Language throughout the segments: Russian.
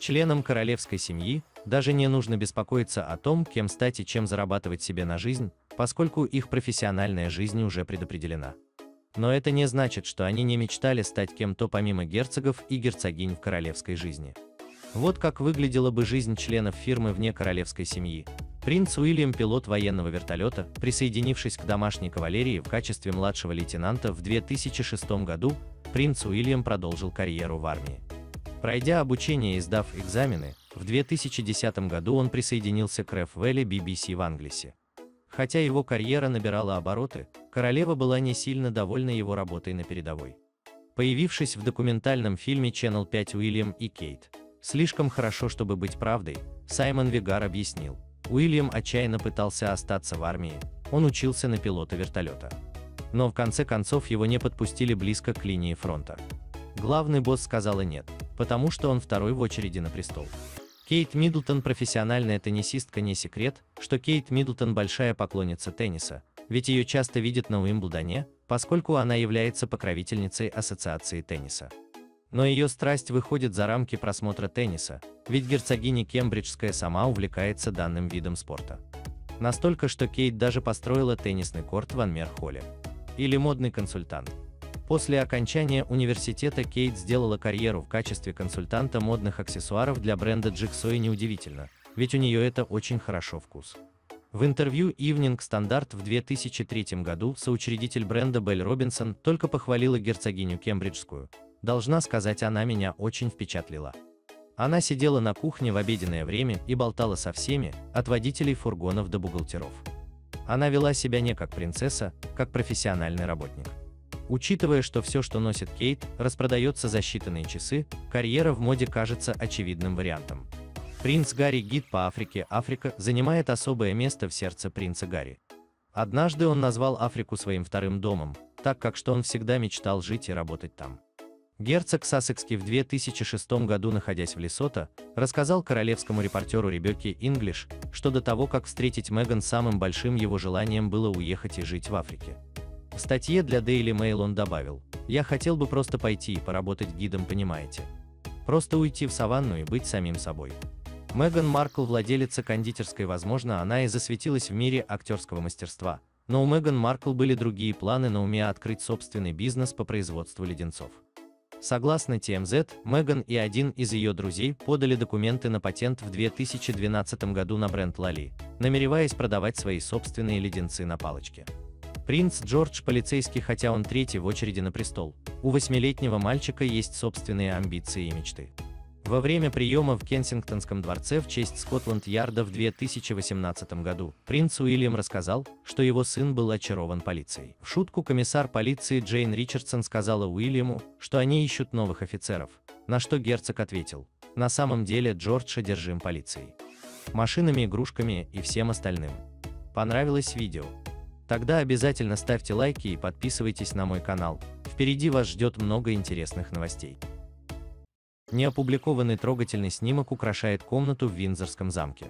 Членам королевской семьи даже не нужно беспокоиться о том, кем стать и чем зарабатывать себе на жизнь, поскольку их профессиональная жизнь уже предопределена. Но это не значит, что они не мечтали стать кем-то помимо герцогов и герцогинь в королевской жизни. Вот как выглядела бы жизнь членов фирмы вне королевской семьи. Принц Уильям, пилот военного вертолета, присоединившись к домашней кавалерии в качестве младшего лейтенанта в 2006 году, принц Уильям продолжил карьеру в армии. Пройдя обучение и сдав экзамены, в 2010 году он присоединился к РФВЛ BBC в Англисе. Хотя его карьера набирала обороты, королева была не сильно довольна его работой на передовой. Появившись в документальном фильме Channel 5 «Уильям и Кейт. Слишком хорошо, чтобы быть правдой», Саймон Вигар объяснил: Уильям отчаянно пытался остаться в армии, он учился на пилота вертолета. Но в конце концов его не подпустили близко к линии фронта. Главный босс сказала нет, потому что он второй в очереди на престол. Кейт Мидлтон, профессиональная теннисистка. Не секрет, что Кейт Мидлтон большая поклонница тенниса, ведь ее часто видят на Уимблдоне, поскольку она является покровительницей ассоциации тенниса. Но ее страсть выходит за рамки просмотра тенниса, ведь герцогиня Кембриджская сама увлекается данным видом спорта. Настолько, что Кейт даже построила теннисный корт в Анмер Холле. Или модный консультант. После окончания университета Кейт сделала карьеру в качестве консультанта модных аксессуаров для бренда Джиксо, и неудивительно, ведь у нее это очень хорошо вкус. В интервью Evening Standard в 2003 году соучредитель бренда Белль Робинсон только похвалила герцогиню Кембриджскую. Должна сказать, она меня очень впечатлила. Она сидела на кухне в обеденное время и болтала со всеми, от водителей фургонов до бухгалтеров. Она вела себя не как принцесса, как профессиональный работник. Учитывая, что все, что носит Кейт, распродается за считанные часы, карьера в моде кажется очевидным вариантом. Принц Гарри, гид по Африке. Африка занимает особое место в сердце принца Гарри. Однажды он назвал Африку своим вторым домом, так как что он всегда мечтал жить и работать там. Герцог Сассекский в 2006 году, находясь в Лесото, рассказал королевскому репортеру Ребекке Инглиш, что до того, как встретить Меган, самым большим его желанием было уехать и жить в Африке. В статье для Daily Mail он добавил: «Я хотел бы просто пойти и поработать гидом, понимаете? Просто уйти в саванну и быть самим собой». Меган Маркл, владелица кондитерской, возможно, она и засветилась в мире актерского мастерства, но у Меган Маркл были другие планы на уме: открыть собственный бизнес по производству леденцов. Согласно TMZ, Меган и один из ее друзей подали документы на патент в 2012 году на бренд Лали, намереваясь продавать свои собственные леденцы на палочке. Принц Джордж полицейский. Хотя он третий в очереди на престол, у восьмилетнего мальчика есть собственные амбиции и мечты. Во время приема в Кенсингтонском дворце в честь Скотланд-Ярда в 2018 году принц Уильям рассказал, что его сын был очарован полицией. В шутку комиссар полиции Джейн Ричардсон сказала Уильяму, что они ищут новых офицеров, на что герцог ответил: «На самом деле Джордж одержим полицией. Машинами, игрушками и всем остальным». Понравилось видео? Тогда обязательно ставьте лайки и подписывайтесь на мой канал, впереди вас ждет много интересных новостей. Неопубликованный трогательный снимок украшает комнату в Виндзорском замке.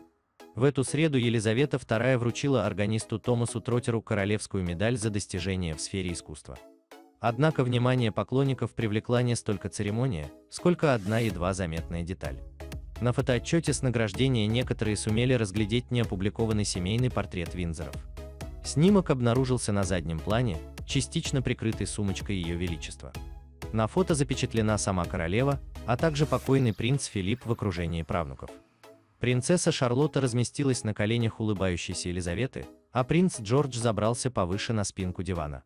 В эту среду Елизавета II вручила органисту Томасу Троттеру королевскую медаль за достижения в сфере искусства. Однако внимание поклонников привлекла не столько церемония, сколько одна едва заметная деталь. На фотоотчете с награждения некоторые сумели разглядеть неопубликованный семейный портрет Виндзоров. Снимок обнаружился на заднем плане, частично прикрытый сумочкой Ее Величества. На фото запечатлена сама королева, а также покойный принц Филипп в окружении правнуков. Принцесса Шарлотта разместилась на коленях улыбающейся Елизаветы, а принц Джордж забрался повыше на спинку дивана.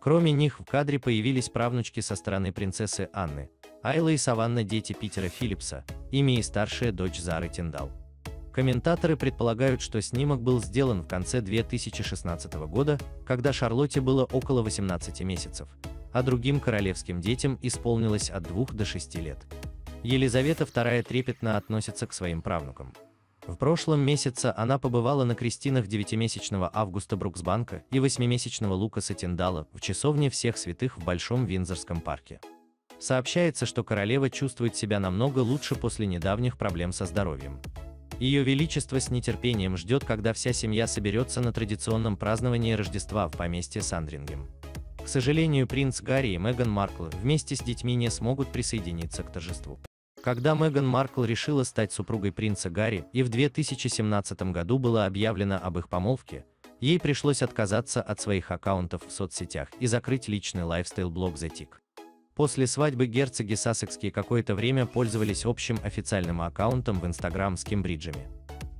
Кроме них в кадре появились правнучки со стороны принцессы Анны, Айла и Саванна, дети Питера Филиппса, ими и старшая дочь Зары Тиндал. Комментаторы предполагают, что снимок был сделан в конце 2016 года, когда Шарлотте было около 18 месяцев, а другим королевским детям исполнилось от 2 до 6 лет. Елизавета II трепетно относится к своим правнукам. В прошлом месяце она побывала на крестинах 9-месячного Августа Бруксбанка и 8-месячного Лукаса Тиндала в часовне Всех Святых в Большом Виндзорском парке. Сообщается, что королева чувствует себя намного лучше после недавних проблем со здоровьем. Ее Величество с нетерпением ждет, когда вся семья соберется на традиционном праздновании Рождества в поместье Сандрингем. К сожалению, принц Гарри и Меган Маркл вместе с детьми не смогут присоединиться к торжеству. Когда Меган Маркл решила стать супругой принца Гарри и в 2017 году было объявлено об их помолвке, ей пришлось отказаться от своих аккаунтов в соцсетях и закрыть личный лайфстайл-блог Затик. После свадьбы герцоги сассекские какое-то время пользовались общим официальным аккаунтом в Инстаграм с Кембриджами.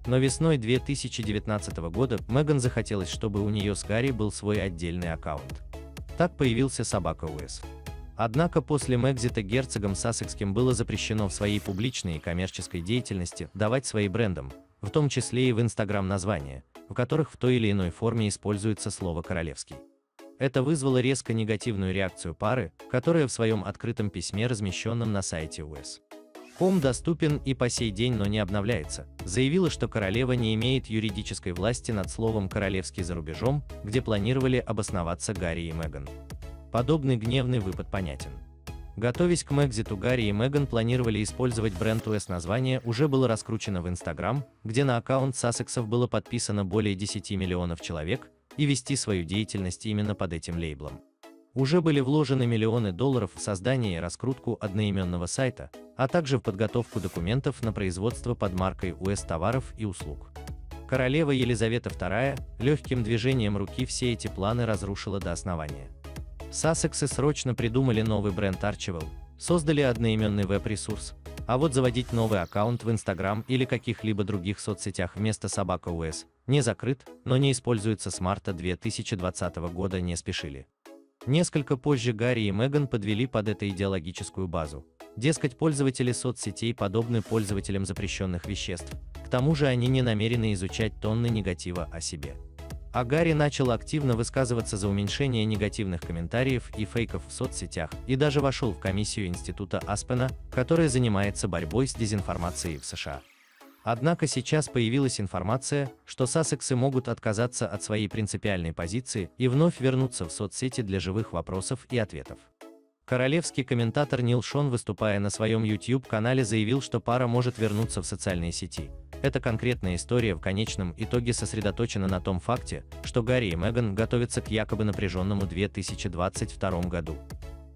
Но весной 2019 года Меган захотелось, чтобы у нее с Гарри был свой отдельный аккаунт. Так появился собака Уэс. Однако после Мэгзита герцогам сассекским было запрещено в своей публичной и коммерческой деятельности давать своим брендам, в том числе и в Инстаграм, названия, в которых в той или иной форме используется слово «королевский». Это вызвало резко негативную реакцию пары, которая в своем открытом письме, размещенном на сайте Уэс.ком, доступен и по сей день, но не обновляется, заявила, что королева не имеет юридической власти над словом «королевский» за рубежом, где планировали обосноваться Гарри и Меган. Подобный гневный выпад понятен. Готовясь к Мэгзиту, Гарри и Меган планировали использовать бренд Уэс, название уже было раскручено в Инстаграм, где на аккаунт сассексов было подписано более 10 миллионов человек, и вести свою деятельность именно под этим лейблом. Уже были вложены миллионы долларов в создание и раскрутку одноименного сайта, а также в подготовку документов на производство под маркой Уэс товаров и услуг. Королева Елизавета II легким движением руки все эти планы разрушила до основания. Сассексы срочно придумали новый бренд Archival, создали одноименный веб-ресурс, а вот заводить новый аккаунт в Instagram или каких-либо других соцсетях вместо собака Уэс, не закрыт, но не используется с марта 2020 года, не спешили. Несколько позже Гарри и Меган подвели под это идеологическую базу. Дескать, пользователи соцсетей подобны пользователям запрещенных веществ, к тому же они не намерены изучать тонны негатива о себе. А Гарри начал активно высказываться за уменьшение негативных комментариев и фейков в соцсетях и даже вошел в комиссию Института Аспена, которая занимается борьбой с дезинформацией в США. Однако сейчас появилась информация, что сассексы могут отказаться от своей принципиальной позиции и вновь вернуться в соцсети для живых вопросов и ответов. Королевский комментатор Нил Шон, выступая на своем YouTube-канале, заявил, что пара может вернуться в социальные сети. Эта конкретная история в конечном итоге сосредоточена на том факте, что Гарри и Меган готовятся к якобы напряженному 2022 году.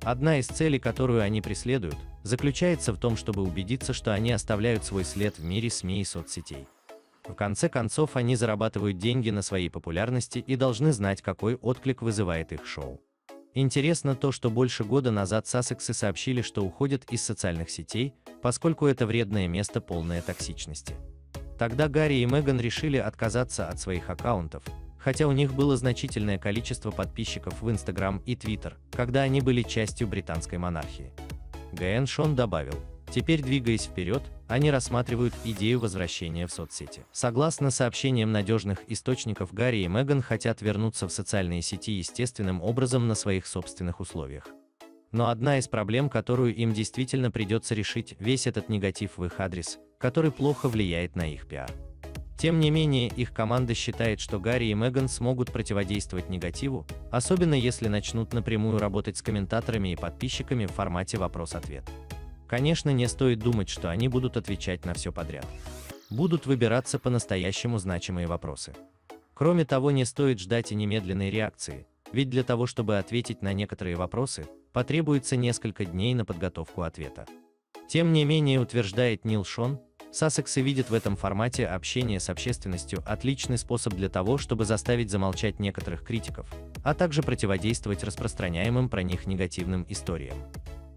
Одна из целей, которую они преследуют, заключается в том, чтобы убедиться, что они оставляют свой след в мире СМИ и соцсетей. В конце концов, они зарабатывают деньги на своей популярности и должны знать, какой отклик вызывает их шоу. Интересно то, что больше года назад сассексы сообщили, что уходят из социальных сетей, поскольку это вредное место, полное токсичности. Тогда Гарри и Меган решили отказаться от своих аккаунтов, хотя у них было значительное количество подписчиков в Instagram и Twitter, когда они были частью британской монархии. Г.Н. Шон добавил: «Теперь, двигаясь вперед, они рассматривают идею возвращения в соцсети». Согласно сообщениям надежных источников, Гарри и Меган хотят вернуться в социальные сети естественным образом на своих собственных условиях. Но одна из проблем, которую им действительно придется решить, весь этот негатив в их адрес, который плохо влияет на их пиар. Тем не менее, их команда считает, что Гарри и Меган смогут противодействовать негативу, особенно если начнут напрямую работать с комментаторами и подписчиками в формате вопрос-ответ. Конечно, не стоит думать, что они будут отвечать на все подряд. Будут выбираться по-настоящему значимые вопросы. Кроме того, не стоит ждать и немедленной реакции, ведь для того, чтобы ответить на некоторые вопросы, потребуется несколько дней на подготовку ответа. Тем не менее, утверждает Нил Шон, сассексы видят в этом формате общения с общественностью отличный способ для того, чтобы заставить замолчать некоторых критиков, а также противодействовать распространяемым про них негативным историям.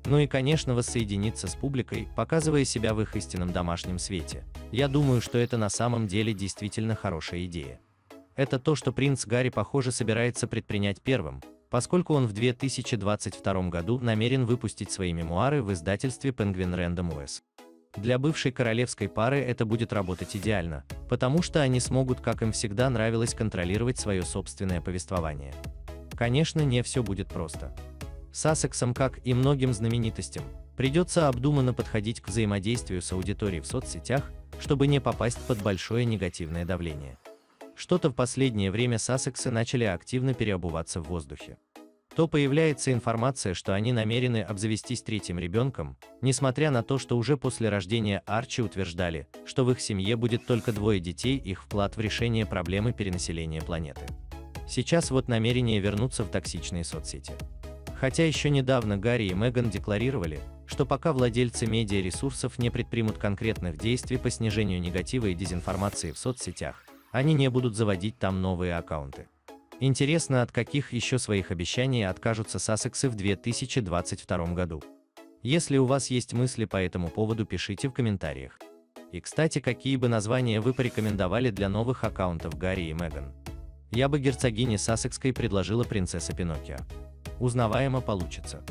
Ну и, конечно, воссоединиться с публикой, показывая себя в их истинном домашнем свете. Я думаю, что это на самом деле действительно хорошая идея. Это то, что принц Гарри, похоже, собирается предпринять первым, поскольку он в 2022 году намерен выпустить свои мемуары в издательстве Penguin Random House. Для бывшей королевской пары это будет работать идеально, потому что они смогут, как им всегда нравилось, контролировать свое собственное повествование. Конечно, не все будет просто. Сассексам, как и многим знаменитостям, придется обдуманно подходить к взаимодействию с аудиторией в соцсетях, чтобы не попасть под большое негативное давление. Что-то в последнее время сассексы начали активно переобуваться в воздухе. То появляется информация, что они намерены обзавестись третьим ребенком, несмотря на то, что уже после рождения Арчи утверждали, что в их семье будет только двое детей, их вклад в решение проблемы перенаселения планеты. Сейчас вот намерение вернуться в токсичные соцсети. Хотя еще недавно Гарри и Меган декларировали, что пока владельцы медиаресурсов не предпримут конкретных действий по снижению негатива и дезинформации в соцсетях, они не будут заводить там новые аккаунты. Интересно, от каких еще своих обещаний откажутся сассексы в 2022 году. Если у вас есть мысли по этому поводу, пишите в комментариях. И, кстати, какие бы названия вы порекомендовали для новых аккаунтов Гарри и Меган? Я бы герцогине Сассекской предложила принцесса Пиноккио. Узнаваемо получится.